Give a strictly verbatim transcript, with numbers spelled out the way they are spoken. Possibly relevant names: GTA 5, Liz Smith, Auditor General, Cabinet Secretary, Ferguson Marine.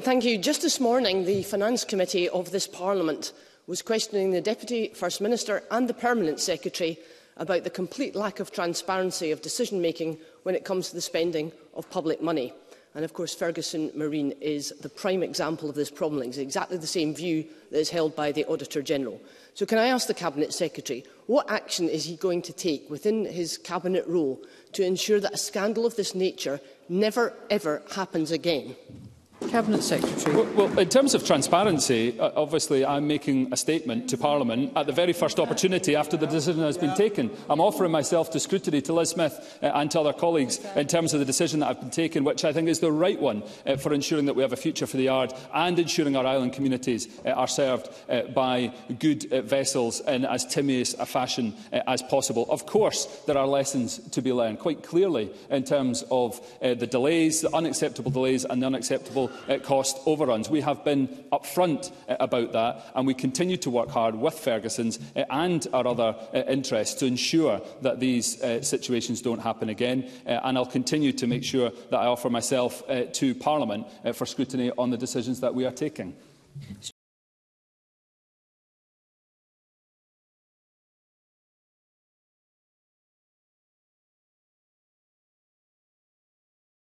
Thank you. Just this morning, the Finance Committee of this Parliament was questioning the Deputy First Minister and the Permanent Secretary about the complete lack of transparency of decision-making when it comes to the spending of public money. And of course, Ferguson Marine is the prime example of this problem. It's exactly the same view that is held by the Auditor General. So can I ask the Cabinet Secretary, what action is he going to take within his Cabinet role to ensure that a scandal of this nature never, ever happens again? Cabinet Secretary. Well, well, in terms of transparency, uh, obviously I'm making a statement to Parliament at the very first opportunity after the decision has been taken. I'm offering myself to scrutiny to Liz Smith uh, and to other colleagues in terms of the decision that has been taken, which I think is the right one uh, for ensuring that we have a future for the yard and ensuring our island communities uh, are served uh, by good uh, vessels in as timorous a fashion uh, as possible. Of course, there are lessons to be learned, quite clearly, in terms of uh, the delays, the unacceptable delays and the unacceptable Uh, cost overruns. We have been upfront uh, about that, and we continue to work hard with Ferguson's uh, and our other uh, interests to ensure that these uh, situations don't happen again. Uh, and I'll continue to make sure that I offer myself uh, to Parliament uh, for scrutiny on the decisions that we are taking.